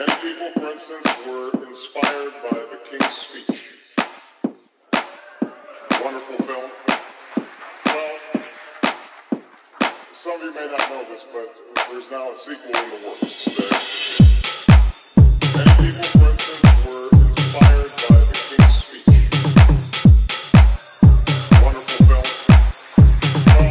And people, for instance, were inspired by The King's Speech. Wonderful film. Well, some of you may not know this, but there's now a sequel in the works today. And people, for instance, were inspired by The King's Speech. Wonderful film. Hey,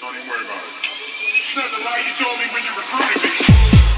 don't even worry about it. That's the lie you told me when you recruited me.